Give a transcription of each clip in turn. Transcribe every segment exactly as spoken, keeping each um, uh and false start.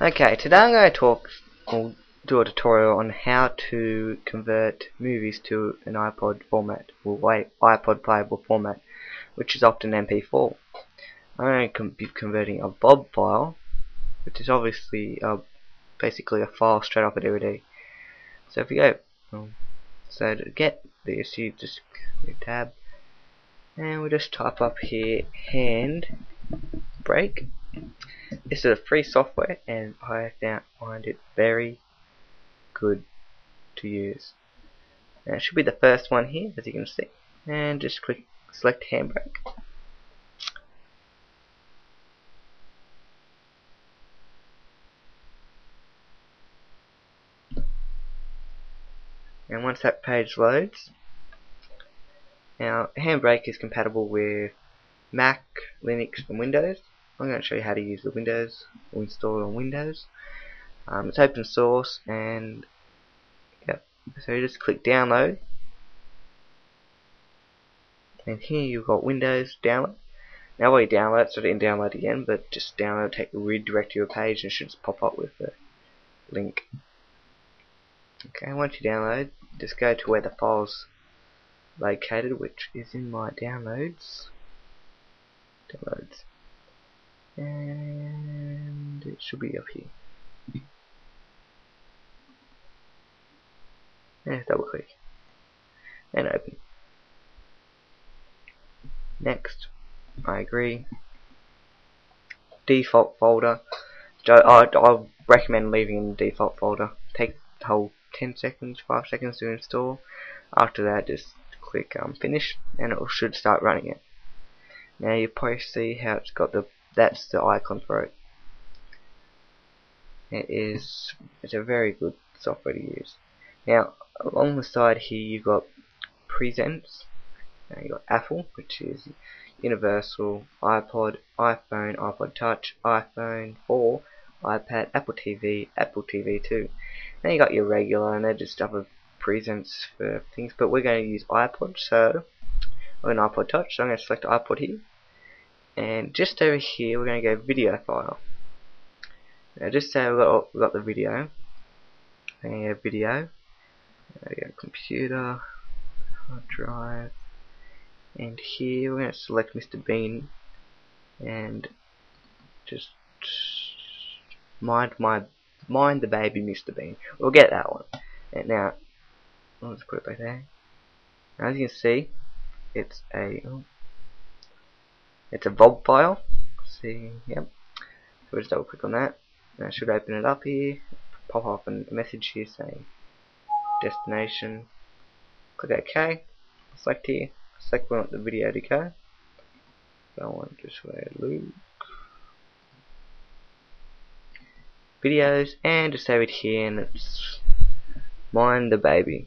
Okay, today I'm going to talk, or do a tutorial on how to convert movies to an iPod format, or iPod playable format, which is often M P four. I'm going to be converting a V O B file, which is obviously uh, basically a file straight off a D V D. So if you go, um, so to get this, you just click tab, and we'll just type up here Handbrake. This is a free software, and I find it very good to use. Now it should be the first one here, as you can see, and just click select Handbrake. And once that page loads, now Handbrake is compatible with Mac, Linux, and Windows. I'm going to show you how to use the Windows, or install it on Windows. Um, it's open source, and yep. So you just click download, and here you've got Windows download. Now while you download, so it didn't download again, but just download, take redirect to your page, and it should just pop up with the link. Okay, once you download, just go to where the file's located, which is in my downloads. Downloads. And it should be up here. And double click. And open. Next. I agree. Default folder. I'll recommend leaving in the default folder. Take the whole ten seconds, five seconds to install. After that, just click um, finish, and it should start running it. Now you probably see how it's got the that's the icon for it. It is it's a very good software to use. Now along the side here you've got presents. Now you've got Apple, which is universal, iPod, iPhone, iPod Touch, iPhone four, iPad, Apple T V, Apple T V two. Now you got your regular, and they're just other presents for things, but we're going to use iPod, so or an iPod Touch, so I'm going to select iPod here. And just over here we're going to go video file. Now just say we've got, we've got the video. We're going to go video. We're going to go computer, hard drive, and here we're going to select Mister Bean, and just mind my mind the baby Mister Bean. We'll get that one. And now let's put it back there. Now as you can see, it's a oh, It's a V O B file. See, yep. So we'll just double click on that. And I should open it up here. Pop up a message here saying destination. Click OK. Select here. Select where we want the video to go. So I want just where Luke. Videos, and just save it here, and it's Mind the Baby.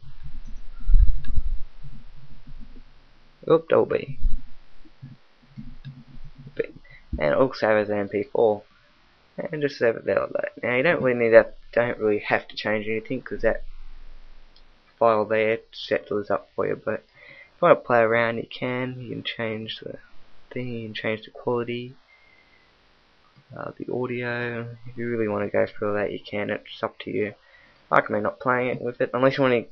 Oop, double B. And it'll save as an M P four, and just save it there like that. Now you don't really need that, don't really have to change anything, because that file there set those up for you. But if you want to play around, you can. You can change the thing, you can change the quality, uh, the audio. If you really want to go through all that, you can. It's up to you. I recommend not playing it with it unless you want to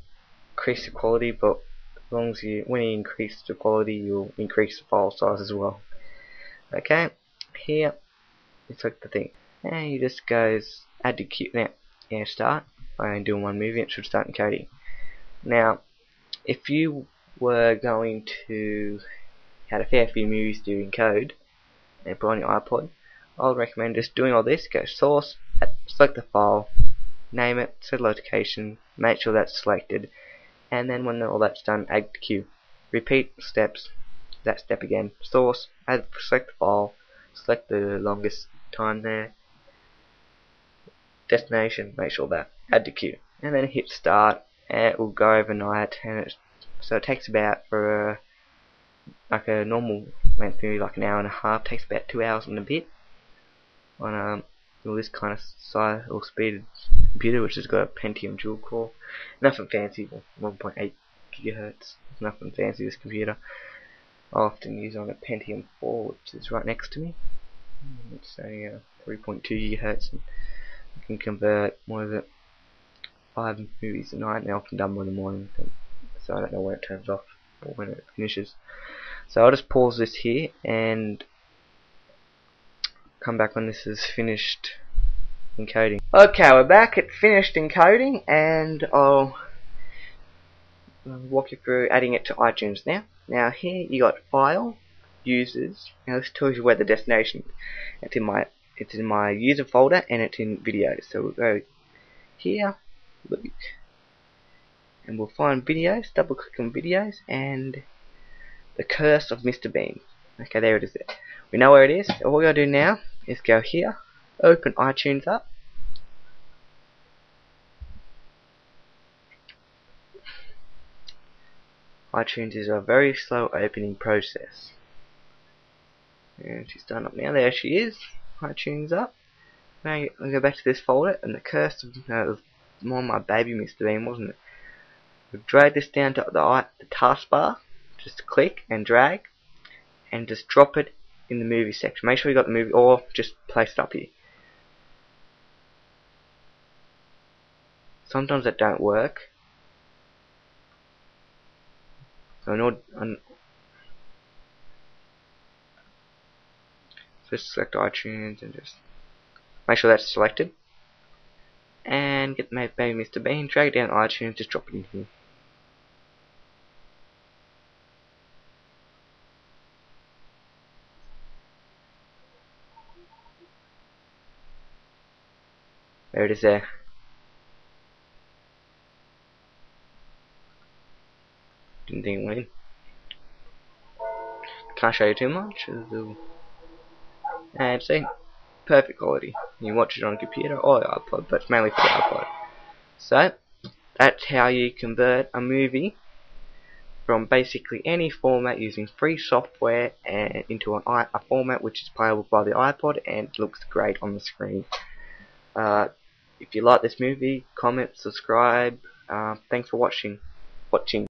increase the quality. But as long as you, when you increase the quality, you'll increase the file size as well. Okay. Here, you click the thing, and you just goes add to queue. Now, yeah, start. I'm doing one movie. It should start encoding. Now, if you were going to had a fair few movies to encode and put on your iPod, I would recommend just doing all this. Go source, select the file, name it, set location, make sure that's selected, and then when all that's done, add to queue. Repeat steps. That step again. Source, add, select the file. Select the longest time there. Destination, make sure that. Add to queue. And then hit start, and it will go overnight. And it's, so it takes about, for a, like a normal length movie, like an hour and a half, takes about two hours and a bit on um, all this kind of size or speed computer, which has got a Pentium dual core. Nothing fancy, one point eight gigahertz. Nothing fancy, this computer. I often use on a Pentium four, which is right next to me. It's a uh, three point two gigahertz, and can convert, what is it, five movies a night. Now I can done one in the morning, so I don't know when it turns off or when it finishes. So I'll just pause this here and come back when this is finished encoding. Okay, we're back. It finished encoding, and I'll walk you through adding it to iTunes now. Now here you got File, Users. Now this tells you where the destination is. It's in my it's in my user folder, and it's in videos. So we'll go here, look, and we'll find videos. Double click on videos and The Curse of Mister Bean. Okay, there it is. There. We know where it is. All we gotta do now is go here, open iTunes up, iTunes is a very slow opening process. And she's done up now. There she is. iTunes up. Now I'll go back to this folder and The Curse of no, more my baby Mister Bean, wasn't it? We'll drag this down to the, the taskbar. Just click and drag, and just drop it in the movie section. Make sure you got the movie, or just place it up here. Sometimes that don't work. So in order, um, just select iTunes and just make sure that's selected, and get the baby Mister Bean, drag it down iTunes, just drop it in here. There it is there. Didn't think it went in. Can't show you too much. And see, perfect quality. You watch it on a computer or your iPod, but it's mainly for the iPod. So that's how you convert a movie from basically any format using free software and into an i a format which is playable by the iPod and looks great on the screen. Uh, If you like this movie, comment, subscribe. Uh, thanks for watching. Watching.